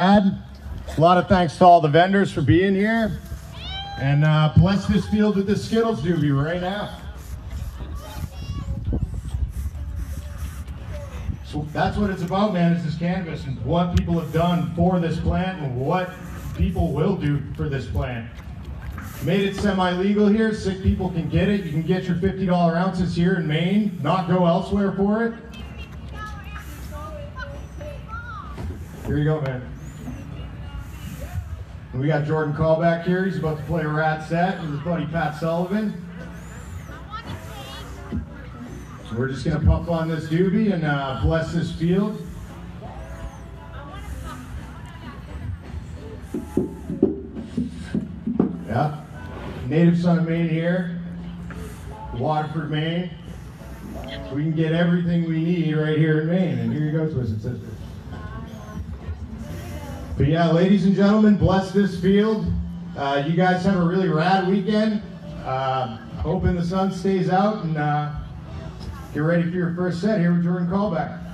A lot of thanks to all the vendors for being here, and bless this field with this Skittles doobie right now. So that's what it's about, man. It's this canvas and what people have done for this plant and what people will do for this plant. Made it semi-legal here. Sick people can get it. You can get your $50 ounces here in Maine, not go elsewhere for it. Here you go, man. We got Jordan Callbeck here. He's about to play a rat set with his buddy Pat Sullivan. So we're just gonna pump on this doobie and bless this field. Yeah, native son of Maine here, Waterford, Maine. We can get everything we need right here in Maine. And here you go, Twisted Sisters. But yeah, ladies and gentlemen, bless this field. You guys have a really rad weekend. Hoping the sun stays out, and get ready for your first set here with Jordan Callbeck.